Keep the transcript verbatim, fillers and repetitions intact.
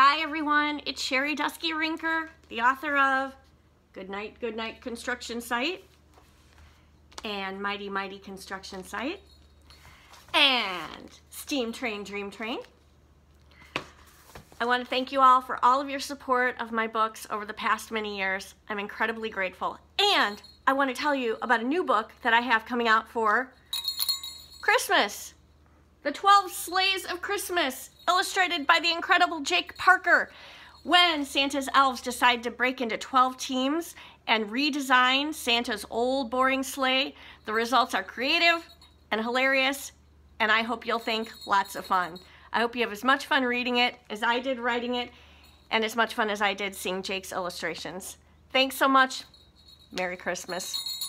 Hi everyone, it's Sherri Duskey Rinker, the author of Goodnight, Goodnight Construction Site and Mighty Mighty Construction Site and Steam Train Dream Train. I want to thank you all for all of your support of my books over the past many years. I'm incredibly grateful. And I want to tell you about a new book that I have coming out for Christmas. The twelve Sleighs of Christmas, illustrated by the incredible Jake Parker. When Santa's elves decide to break into twelve teams and redesign Santa's old boring sleigh, the results are creative and hilarious, and I hope you'll think lots of fun. I hope you have as much fun reading it as I did writing it, and as much fun as I did seeing Jake's illustrations. Thanks so much. Merry Christmas.